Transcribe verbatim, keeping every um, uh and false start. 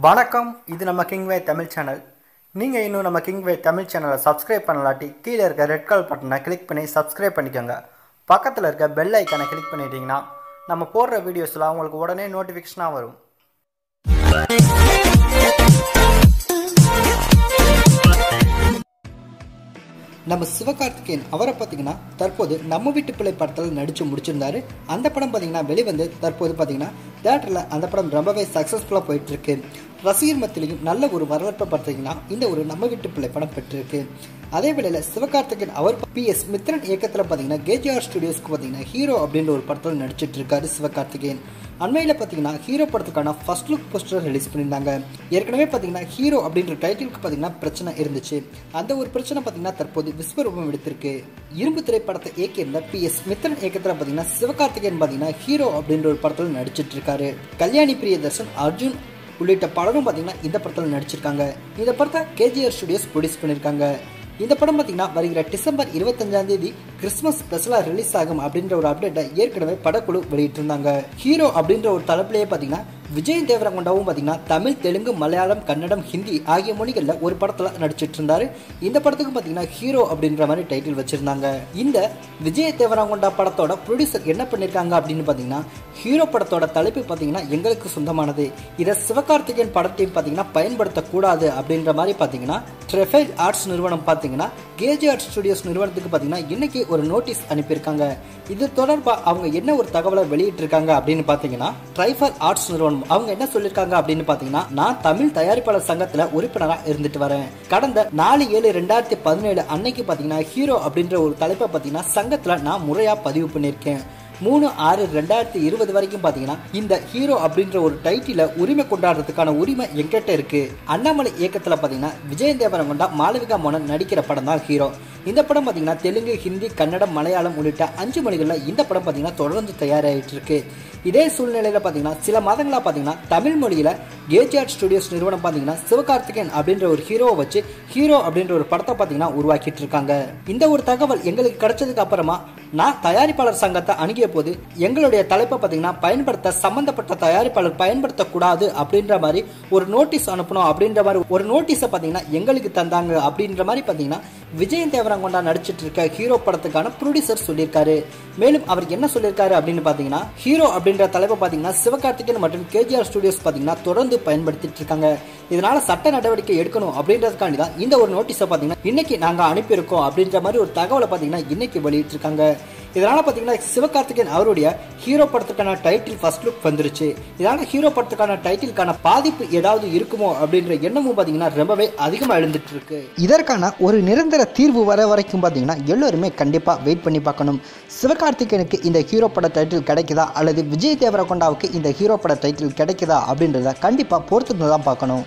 Vanakkam, இது நம்ம King way Tamil channel. நீங்க இன்னும் நம்ம King way Tamil channel subscribe பண்ணலாட்டி கீழ இருக்க ரெட் கலர் பட்டனை click பண்ணி subscribe பண்ணிக்கோங்க. பக்கத்துல இருக்க bell icon-ஐ click பண்ணிட்டீங்கன்னா நம்ம போடுற வீடியோஸ்லாம் உங்களுக்கு உடனே notification-ஆ வரும். நம்ம சிவகார்த்திகேயன் அவரை பார்த்தீங்கன்னா தற்போது நம்ம வீட்டு பிள்ளை படத்தில் நடிச்சு முடிச்சிருந்தாரு. அந்த படம் பார்த்தீங்கன்னா வெளிவந்து தற்போது பார்த்தீங்கன்னா தேட்டரில் அந்த படம் ரொம்பவே சக்ஸஸ்ஃபுல்லாக போயிட்டு இருக்கு. ரசிகர் மத்தியிலையும் நல்ல ஒரு வரவேற்பை பார்த்தீங்கன்னா இந்த ஒரு நம்ம வீட்டு பிள்ளை படம் பெற்றிருக்கு. அதே வேளையில் சிவகார்த்திகேயன் அவர் பி.எஸ். மித்ரன் இயக்கத்தில் பார்த்தீங்கன்னா கே சார்ட் ஸ்டுடியோஸ்க்கு பார்த்தீங்கன்னா ஹீரோ அப்படின்ற ஒரு படத்தில் நடிச்சிட்டு இருக்காரு சிவகார்த்திகேயன். அண்மையில் பார்த்தீங்கன்னா ஹீரோ படத்துக்கான ஃபர்ஸ்ட் லுக் போஸ்டர் ரிலீஸ் பண்ணியிருந்தாங்க. ஏற்கனவே பார்த்தீங்கன்னா ஹீரோ அப்படின்ற டைட்டிலுக்கு பார்த்தீங்கன்னா பிரச்சனை இருந்துச்சு. அந்த ஒரு பிரச்சனை பார்த்தீங்கன்னா தற்போது விஸ்வரூபம் எடுத்திருக்கு. இரும்பு திரைப்படத்தை இயக்கியிருந்த பி.எஸ். மித்ரன் இயக்கத்தில் பார்த்தீங்கன்னா சிவகார்த்திகேயன் பார்த்தீங்கன்னா ஹீரோ அப்படின்ற ஒரு படத்தில் நடிச்சிட்டு இருக்காரு. கல்யாணி பிரியதர்ஷன், அர்ஜுன் உள்ளிட்ட பலரும் பார்த்தீங்கன்னா இந்த படத்தில் நடிச்சிருக்காங்க. இந்த படத்தை கேஜிஆர் ஸ்டுடியோஸ் ப்ரொடியூஸ் பண்ணியிருக்காங்க. இந்த படம் பார்த்தீங்கன்னா வருகிற டிசம்பர் இருபத்தஞ்சாம் தேதி கிறிஸ்மஸ் ஸ்பெஷலாக ரிலீஸ் ஆகும் அப்படின்ற ஒரு அப்டேட்டை ஏற்கனவே படக்குழு வெளியிட்டிருந்தாங்க. ஹீரோ அப்படின்ற ஒரு தலைப்பிலேயே பார்த்தீங்கன்னா விஜய் தேவரகொண்டாவும் பார்த்தீங்கன்னா தமிழ், தெலுங்கு, மலையாளம், கன்னடம், ஹிந்தி ஆகிய மொழிகளில் ஒரு படத்தில் நடிச்சிட்டு இருந்தாரு. இந்த படத்துக்கு பார்த்தீங்கன்னா ஹீரோ அப்படின்ற மாதிரி டைட்டில் வச்சிருந்தாங்க. இந்த விஜய் தேவரகொண்டா படத்தோட ப்ரொடியூசர் என்ன பண்ணியிருக்காங்க அப்படின்னு பார்த்தீங்கன்னா ஹீரோ படத்தோட தலைப்பு பார்த்தீங்கன்னா எங்களுக்கு சொந்தமானது, இதை சிவகார்த்திகேயன் படத்தையும் பார்த்தீங்கன்னா பயன்படுத்தக்கூடாது அப்படின்ற மாதிரி பார்த்தீங்கன்னா ட்ரைஃபிள் ஆர்ட்ஸ் நிறுவனம் பார்த்தீங்கன்னா கே சார்ட் ஸ்டுடியோஸ் நிறுவனத்துக்கு பார்த்தீங்கன்னா இன்னைக்கு ஒரு நோட்டீஸ் அனுப்பியிருக்காங்க. இது தொடர்பாக அவங்க என்ன ஒரு தகவலை வெளியிட்டிருக்காங்க அப்படின்னு பார்த்தீங்கன்னா ட்ரைஃபிள் ஆர்ட்ஸ் நிறுவனம் அவங்க என்ன சொல்லிருக்காங்க அப்படின்னு பாத்தீங்கன்னா, நான் தமிழ் தயாரிப்பாளர் சங்கத்துல உறுப்பினராக இருந்துட்டு வரேன். கடந்த நாலு ஏழு ரெண்டாயிரத்தி பதினேழு அன்னைக்கு பாத்தீங்கன்னா ஹீரோ அப்படின்ற ஒரு தலைப்பை பாத்தீங்கன்னா சங்கத்துல நான் முறையா பதிவு பண்ணியிருக்கேன். மூணு ஆறு ரெண்டாயிரத்தி இருபது வரைக்கும் பாத்தீங்கன்னா இந்த ஹீரோ அப்படின்ற ஒரு டைட்டில உரிமை கொண்டாடுறதுக்கான உரிமை எங்கிட்ட இருக்கு. அண்ணாமலை இயக்கத்துல பாத்தீங்கன்னா விஜய் தேவரகொண்டா, மாளவிகா மோகன் நடிக்கிற படம் தான் ஹீரோ. இந்த படம் பார்த்தீங்கன்னா தெலுங்கு, ஹிந்தி, கன்னடம், மலையாளம் உள்ளிட்ட அஞ்சு மொழிகளில் இந்த படம் பார்த்தீங்கன்னா தொடர்ந்து தயாராகிட்டு இருக்கு. இதே சூழ்நிலையில் பார்த்தீங்கன்னா சில மாதங்களாக பார்த்தீங்கன்னா தமிழ் மொழியில் கே சார்ட் ஸ்டுடியோஸ் நிறுவனம் பார்த்தீங்கன்னா சிவகார்த்திகேயன் அப்படின்ற ஒரு ஹீரோவை வச்சு ஹீரோ அப்படின்ற ஒரு படத்தை பார்த்தீங்கன்னா உருவாக்கிட்டு இருக்காங்க. இந்த ஒரு தகவல் எங்களுக்கு கிடைச்சதுக்கு அப்புறமா நான் தயாரிப்பாளர் சங்கத்தை அணுகிய போது எங்களுடைய தலைப்பை பார்த்தீங்கன்னா பயன்படுத்த சம்பந்தப்பட்ட தயாரிப்பாளர் பயன்படுத்தக்கூடாது அப்படின்ற மாதிரி ஒரு நோட்டீஸ் அனுப்பணும் அப்படின்ற மாதிரி ஒரு நோட்டீஸை பார்த்தீங்கன்னா எங்களுக்கு தந்தாங்க அப்படின்ற மாதிரி பார்த்தீங்கன்னா விஜய் தேவரகொண்டா நடிச்சிட்டு இருக்க ஹீரோ படத்துக்கான ப்ரொடியூசர் சொல்லியிருக்காரு. மேலும் அவர் என்ன சொல்லியிருக்காரு அப்படின்னு பார்த்தீங்கன்னா ஹீரோ அப்படின்ற தலைப்பை பார்த்தீங்கன்னா சிவகார்த்திகேயன் மற்றும் கேஜிஆர் ஸ்டுடியோஸ் பார்த்தீங்கன்னா தொடர்ந்து பயன்படுத்திட்டு இருக்காங்க. இதனால சட்ட நடவடிக்கை எடுக்கணும் அப்படின்றதுக்காண்டி தான் இந்த ஒரு நோட்டீஸை பார்த்தீங்கன்னா இன்னைக்கு நாங்கள் அனுப்பியிருக்கோம் அப்படின்ற மாதிரி ஒரு தகவலை பார்த்தீங்கன்னா இன்னைக்கு வெளியிட்டிருக்காங்க. இதனால் பார்த்தீங்கன்னா சிவகார்த்திகேயன் அவருடைய ஹீரோ படத்துக்கான டைட்டில் ஃபர்ஸ்ட் லுக் வந்துருச்சு. இதனால் ஹீரோ படத்துக்கான டைட்டிலுக்கான பாதிப்பு ஏதாவது இருக்குமோ அப்படின்ற எண்ணமும் பார்த்தீங்கன்னா ரொம்பவே அதிகமாக எழுந்துட்டு இருக்கு. இதற்கான ஒரு நிரந்தர தீர்வு வர வரைக்கும் பார்த்தீங்கன்னா எல்லோருமே கண்டிப்பாக வெயிட் பண்ணி பார்க்கணும். சிவகார்த்திகேயனுக்கு இந்த ஹீரோ பட டைட்டில் கிடைக்குதா அல்லது விஜய் தேவரகொண்டாவுக்கு இந்த ஹீரோ பட டைட்டில் கிடைக்குதா அப்படின்றத கண்டிப்பாக பொறுத்து தான் பார்க்கணும்.